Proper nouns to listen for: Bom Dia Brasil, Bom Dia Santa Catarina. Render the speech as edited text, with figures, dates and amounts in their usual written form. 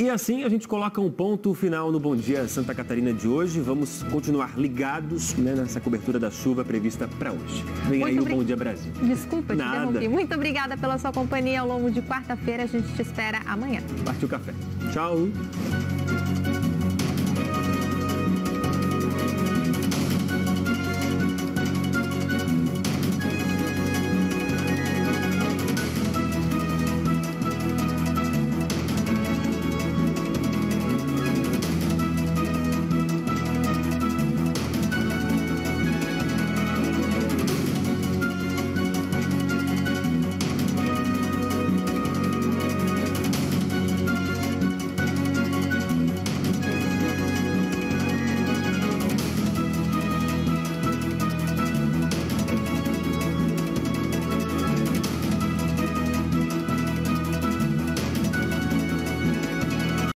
E assim a gente coloca um ponto final no Bom Dia Santa Catarina de hoje. Vamos continuar ligados, né, nessa cobertura da chuva prevista para hoje. Vem aí o Bom Dia Brasil. Desculpa te interromper. Muito obrigada pela sua companhia ao longo de quarta-feira. A gente te espera amanhã. Partiu o café. Tchau.